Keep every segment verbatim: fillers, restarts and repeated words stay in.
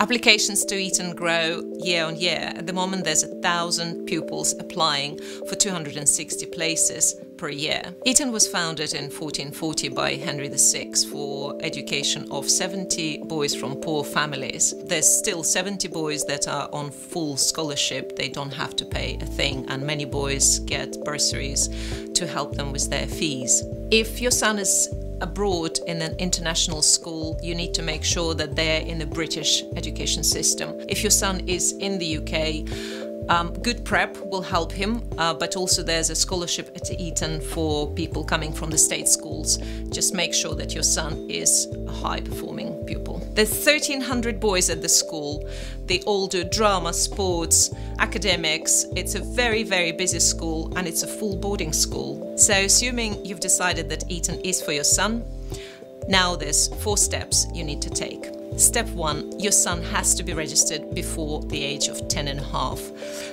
Applications to Eton grow year on year. At the moment there's a thousand pupils applying for two hundred sixty places per year. Eton was founded in fourteen forty by Henry the Sixth for education of seventy boys from poor families. There's still seventy boys that are on full scholarship, they don't have to pay a thing, and many boys get bursaries to help them with their fees. If your son is abroad in an international school, you need to make sure that they're in the British education system. If your son is in the U K, Um, good prep will help him, uh, but also there's a scholarship at Eton for people coming from the state schools. Just make sure that your son is a high-performing pupil. There's thirteen hundred boys at the school. They all do drama, sports, academics. It's a very, very busy school and it's a full boarding school. So assuming you've decided that Eton is for your son, now there's four steps you need to take. Step one, your son has to be registered before the age of ten and a half.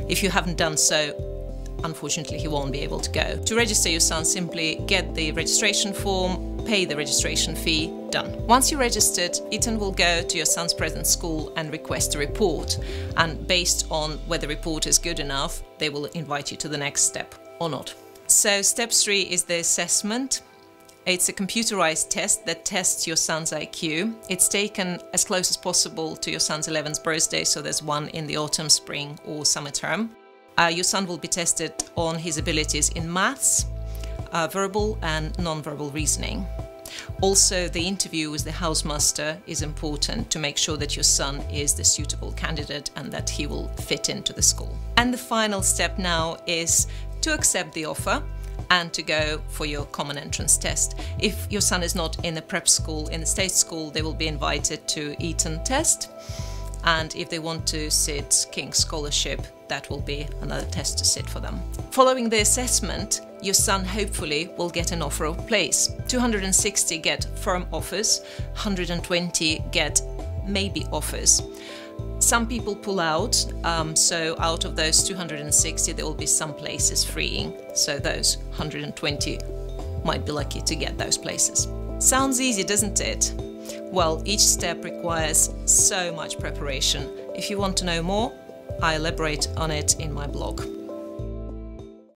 If you haven't done so, unfortunately he won't be able to go. To register your son, simply get the registration form, pay the registration fee, done. Once you're registered, Eton will go to your son's present school and request a report. And based on whether the report is good enough, they will invite you to the next step or not. So step three is the assessment. It's a computerized test that tests your son's I Q. It's taken as close as possible to your son's eleventh birthday, so there's one in the autumn, spring or summer term. Uh, your son will be tested on his abilities in maths, uh, verbal and non-verbal reasoning. Also, the interview with the housemaster is important to make sure that your son is the suitable candidate and that he will fit into the school. And the final step now is to accept the offer and to go for your common entrance test. If your son is not in the prep school, in the state school, they will be invited to Eton test. And if they want to sit King's Scholarship, that will be another test to sit for them. Following the assessment, your son hopefully will get an offer of place. two hundred sixty get firm offers, one hundred twenty get maybe offers. Some people pull out, um, so out of those two hundred sixty there will be some places freeing, so those one hundred twenty might be lucky to get those places. Sounds easy, doesn't it? Well, each step requires so much preparation. If you want to know more, I elaborate on it in my blog.